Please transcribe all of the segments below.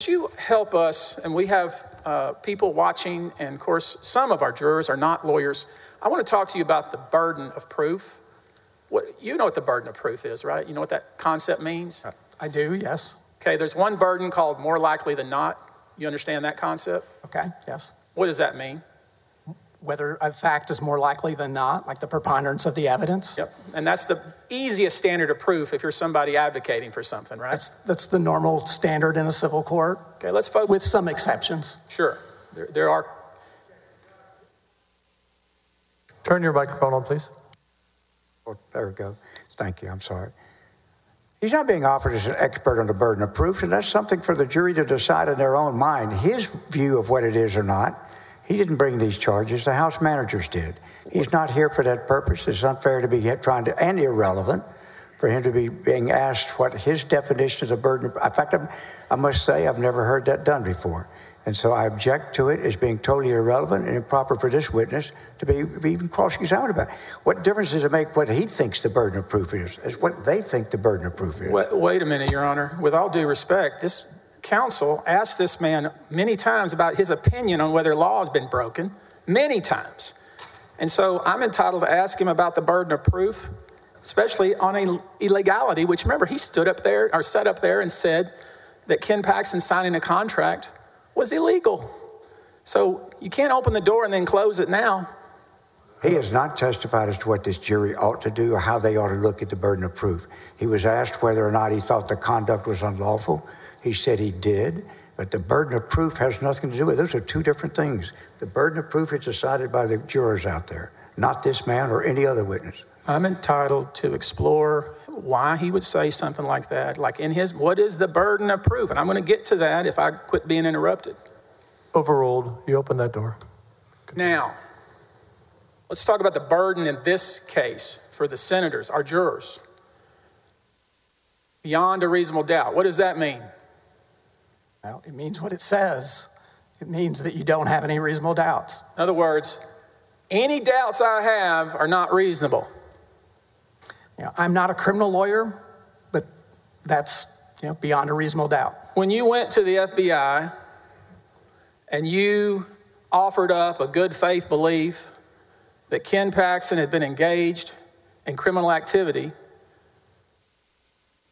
Could you help us, and we have people watching, and of course some of our jurors are not lawyers. I want to talk to you about the burden of proof. You know what the burden of proof is, right? You know what that concept means? I do, yes. Okay, there's one burden called more likely than not. You understand that concept? Okay, yes. What does that mean? Whether a fact is more likely than not, like the preponderance of the evidence. Yep, and that's the easiest standard of proof if you're somebody advocating for something, right? That's the normal standard in a civil court. Okay, let's focus. With some exceptions. Sure, there are. Turn your microphone on, please. Oh, there we go. Thank you, I'm sorry. He's not being offered as an expert on the burden of proof, and that's something for the jury to decide in their own mind, his view of what it is or not. He didn't bring these charges. The House managers did. He's not here for that purpose. It's unfair to be trying to, and irrelevant, for him to be being asked what his definition of the burden. In fact, I must say I've never heard that done before. And so I object to it as being totally irrelevant and improper for this witness to be even cross-examined about it. What difference does it make what he thinks the burden of proof is? It's what they think the burden of proof is. Wait a minute, Your Honor. With all due respect, this counsel asked this man many times about his opinion on whether law has been broken, many times. And so I'm entitled to ask him about the burden of proof, especially on an illegality, which, remember, he stood up there or sat up there and said that Ken Paxton signing a contract was illegal. So you can't open the door and then close it now. He has not testified as to what this jury ought to do or how they ought to look at the burden of proof. He was asked whether or not he thought the conduct was unlawful. He said he did, but the burden of proof has nothing to do with it. Those are two different things. The burden of proof is decided by the jurors out there, not this man or any other witness. I'm entitled to explore why he would say something like that, like in his, what is the burden of proof? And I'm going to get to that if I quit being interrupted. Overruled. You open that door. Now, let's talk about the burden in this case for the senators, our jurors. Beyond a reasonable doubt. What does that mean? Well, it means what it says. It means that you don't have any reasonable doubts. In other words, any doubts I have are not reasonable. You know, I'm not a criminal lawyer, but that's, you know, beyond a reasonable doubt. When you went to the FBI and you offered up a good faith belief that Ken Paxton had been engaged in criminal activity,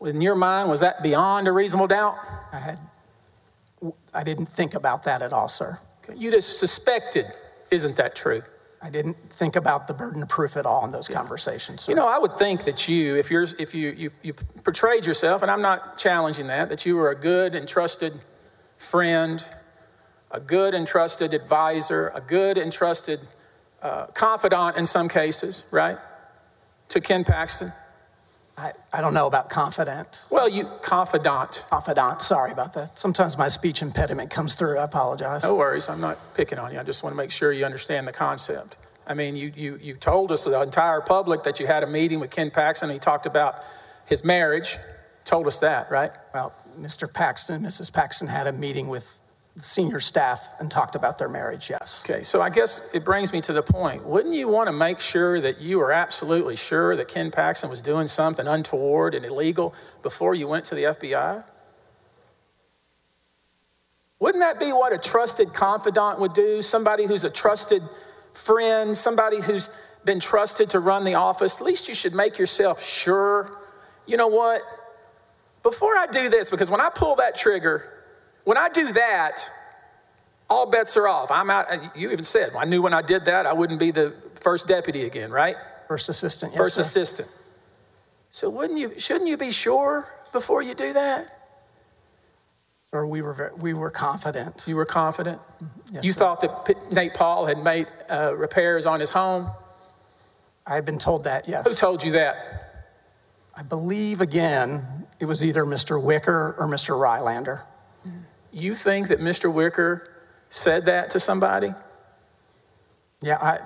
in your mind, was that beyond a reasonable doubt? I didn't think about that at all, sir. You just suspected. Isn't that true? I didn't think about the burden of proof at all in those conversations. Sir. You know, I would think that you, if you portrayed yourself, and I'm not challenging that, that you were a good and trusted friend, a good and trusted advisor, a good and trusted confidant in some cases, right? To Ken Paxton. I don't know about confidant. Well, you confidant. Confidant. Sorry about that. Sometimes my speech impediment comes through. I apologize. No worries. I'm not picking on you. I just want to make sure you understand the concept. I mean, you told us, the entire public, that you had a meeting with Ken Paxton. He talked about his marriage. Told us that, right? Well, Mr. Paxton and Mrs. Paxton had a meeting with senior staff and talked about their marriage, yes. Okay, so I guess it brings me to the point. Wouldn't you want to make sure that you were absolutely sure that Ken Paxton was doing something untoward and illegal before you went to the FBI? Wouldn't that be what a trusted confidant would do? Somebody who's a trusted friend, somebody who's been trusted to run the office. At least you should make yourself sure. You know what? Before I do this, because when I pull that trigger, when I do that, all bets are off. I'm out. You even said, I knew when I did that, I wouldn't be the first deputy again, right? First assistant, yes, first assistant. So shouldn't you be sure before you do that? Or we were confident. You were confident? Yes, you thought that Nate Paul had made repairs on his home? I had been told that, yes. Who told you that? I believe, again, it was either Mr. Wicker or Mr. Rylander. You think that Mr. Wicker said that to somebody? Yeah,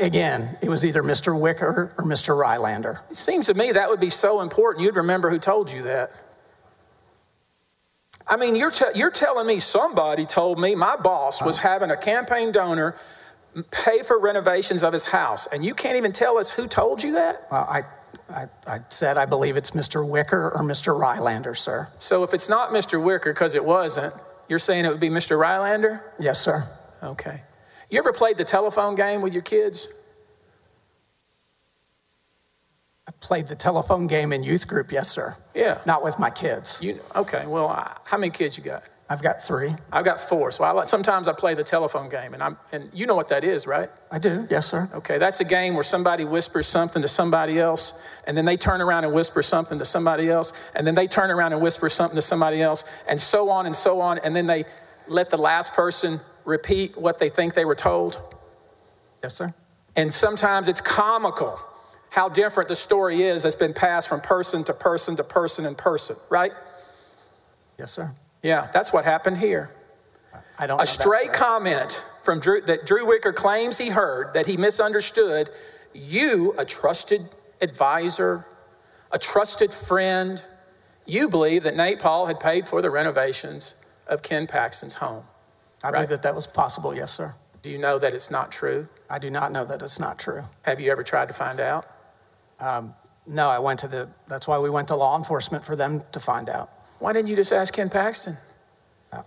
again, it was either Mr. Wicker or Mr. Rylander. It seems to me that would be so important. You'd remember who told you that. I mean, you're telling me somebody told me my boss was having a campaign donor pay for renovations of his house, and you can't even tell us who told you that? Well, I said I believe it's Mr. Wicker or Mr. Rylander, sir. So if it's not Mr. Wicker, because it wasn't, You're saying it would be Mr. Rylander? Yes, sir. Okay. You ever played the telephone game with your kids? I played the telephone game in youth group, yes, sir. Yeah. Not with my kids. Okay, well, how many kids you got? I've got 3. I've got 4, so sometimes I play the telephone game, and you know what that is, right? I do, yes, sir. Okay, that's a game where somebody whispers something to somebody else, and then they turn around and whisper something to somebody else, and then they turn around and whisper something to somebody else, and so on, and then they let the last person repeat what they think they were told. Yes, sir. And sometimes it's comical how different the story is that's been passed from person to person to person and person, right? Yes, sir. Yeah, that's what happened here. I don't know. A stray comment from Drew Wicker claims he heard that he misunderstood you, a trusted advisor, a trusted friend. You believe that Nate Paul had paid for the renovations of Ken Paxton's home. I believe that that was possible, yes, sir. Do you know that it's not true? I do not know that it's not true. Have you ever tried to find out? No, I went to that's why we went to law enforcement for them to find out. Why didn't you just ask Ken Paxton?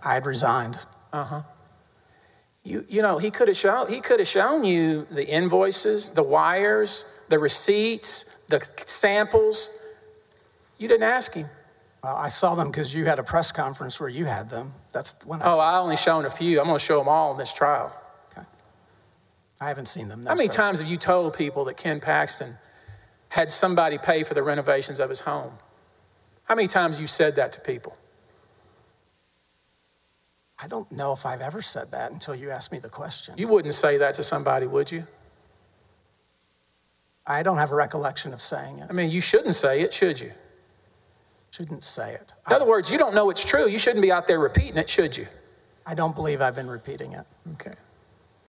I had resigned. Uh-huh. You know, he could have shown you the invoices, the wires, the receipts, the samples. You didn't ask him. Well, I saw them because you had a press conference where you had them. That's when I saw them. I only shown a few. I'm going to show them all in this trial. Okay. I haven't seen them. No, how many times have you told people that Ken Paxton had somebody pay for the renovations of his home? How many times you said that to people? I don't know if I've ever said that until you asked me the question. You wouldn't say that to somebody, would you? I don't have a recollection of saying it. I mean, you shouldn't say it, should you? Shouldn't say it. In other words, you don't know it's true. You shouldn't be out there repeating it, should you? I don't believe I've been repeating it. Okay.